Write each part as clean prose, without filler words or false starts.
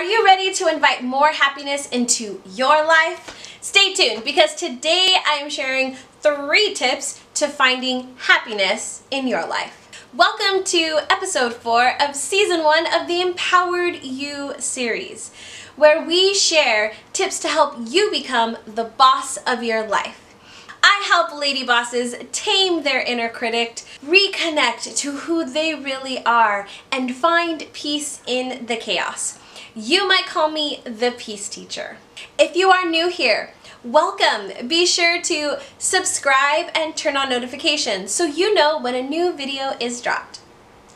Are you ready to invite more happiness into your life? Stay tuned, because today I am sharing 3 tips to finding happiness in your life. Welcome to episode 4 of season 1 of the Empowered You series, where we share tips to help you become the boss of your life. I help lady bosses tame their inner critic, reconnect to who they really are, and find peace in the chaos. You might call me the peace teacher. If you are new here, welcome! Be sure to subscribe and turn on notifications so you know when a new video is dropped.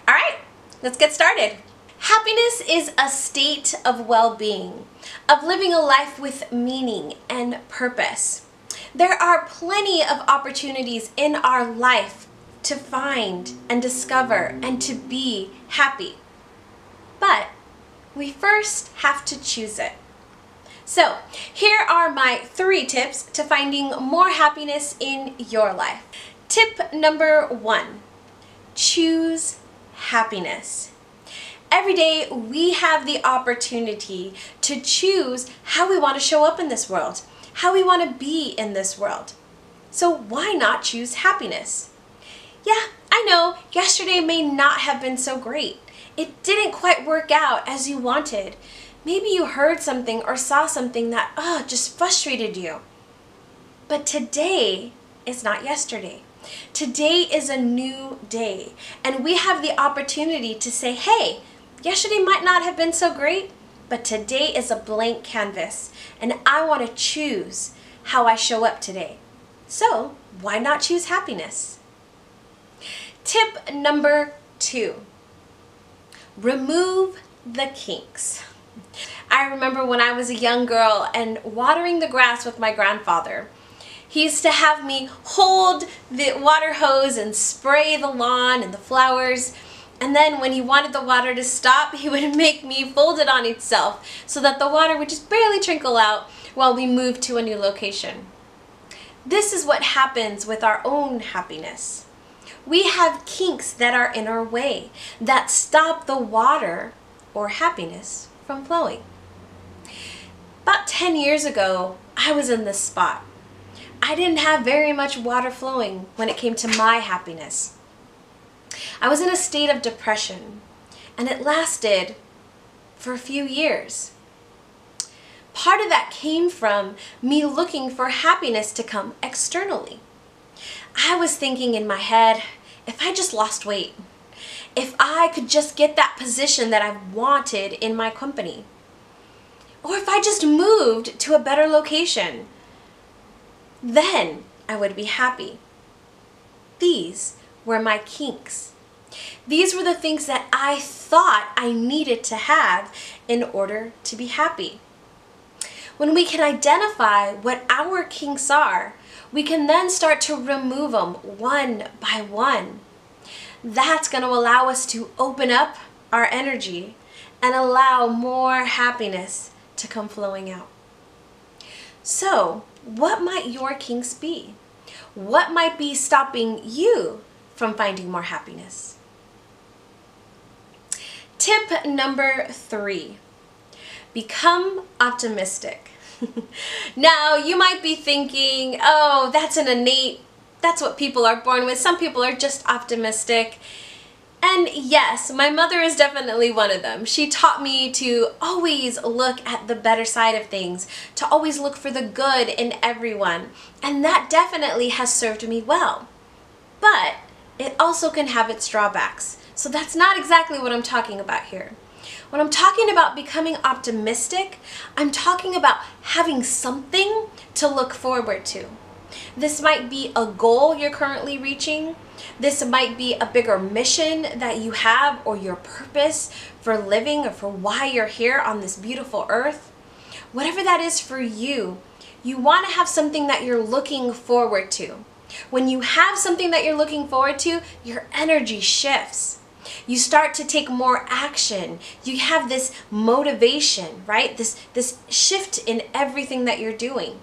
Alright, let's get started. Happiness is a state of well-being, of living a life with meaning and purpose. There are plenty of opportunities in our life to find and discover and to be happy. But we first have to choose it. So, here are my 3 tips to finding more happiness in your life. Tip number 1, choose happiness. Every day we have the opportunity to choose how we want to show up in this world, how we want to be in this world. So why not choose happiness? Yeah, I know yesterday may not have been so great. It didn't quite work out as you wanted. Maybe you heard something or saw something that just frustrated you. But today is not yesterday. Today is a new day, and we have the opportunity to say, hey, yesterday might not have been so great, but today is a blank canvas, and I want to choose how I show up today. So why not choose happiness? Tip number 2, remove the kinks. I remember when I was a young girl and watering the grass with my grandfather. He used to have me hold the water hose and spray the lawn and the flowers, and then when he wanted the water to stop, he would make me fold it on itself so that the water would just barely trickle out while we moved to a new location. This is what happens with our own happiness. We have kinks that are in our way, that stop the water or happiness from flowing. About 10 years ago, I was in this spot. I didn't have very much water flowing when it came to my happiness. I was in a state of depression, and it lasted for a few years. Part of that came from me looking for happiness to come externally. I was thinking in my head, if I just lost weight, if I could just get that position that I've wanted in my company, or if I just moved to a better location, then I would be happy. These were my kinks. These were the things that I thought I needed to have in order to be happy. When we can identify what our kinks are, we can then start to remove them one by one. That's going to allow us to open up our energy and allow more happiness to come flowing out. So, what might your kinks be? What might be stopping you from finding more happiness? Tip number 3, become optimistic. Now, you might be thinking, oh, that's an innate, that's what people are born with. Some people are just optimistic. And yes, my mother is definitely one of them. She taught me to always look at the better side of things, to always look for the good in everyone. And that definitely has served me well. But it also can have its drawbacks. So that's not exactly what I'm talking about here. When I'm talking about becoming optimistic, I'm talking about having something to look forward to. This might be a goal you're currently reaching. This might be a bigger mission that you have, or your purpose for living, or for why you're here on this beautiful earth. Whatever that is for you, you want to have something that you're looking forward to. When you have something that you're looking forward to, your energy shifts. You start to take more action. You have this motivation, right? This shift in everything that you're doing.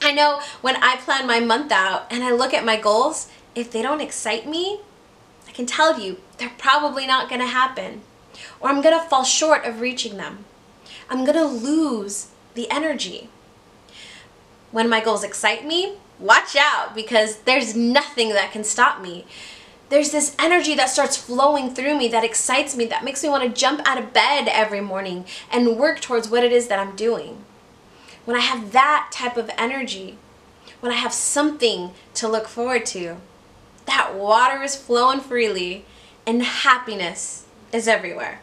I know when I plan my month out and I look at my goals, if they don't excite me, I can tell you they're probably not going to happen, or I'm going to fall short of reaching them. I'm going to lose the energy. When my goals excite me, watch out, because there's nothing that can stop me. There's this energy that starts flowing through me that excites me, that makes me want to jump out of bed every morning and work towards what it is that I'm doing. When I have that type of energy, when I have something to look forward to, that water is flowing freely and happiness is everywhere.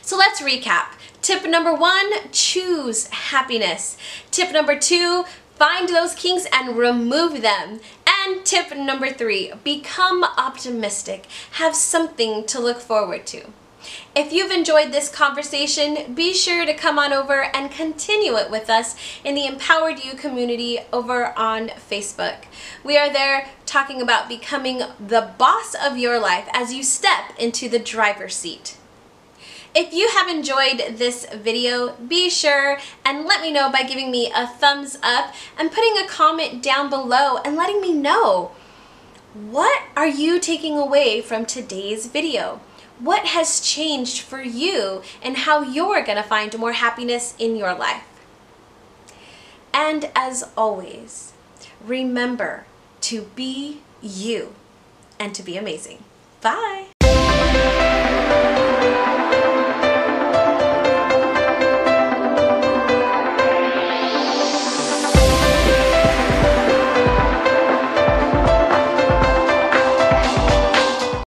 So let's recap. Tip number one, choose happiness. Tip number two, find those kinks and remove them. And tip number three, become optimistic. Have something to look forward to. If you've enjoyed this conversation, be sure to come on over and continue it with us in the Empowered You community over on Facebook. We are there talking about becoming the boss of your life as you step into the driver's seat. If you have enjoyed this video, be sure and let me know by giving me a thumbs up and putting a comment down below and letting me know, what are you taking away from today's video? What has changed for you and how you're going to find more happiness in your life? And as always, remember to be you and to be amazing. Bye!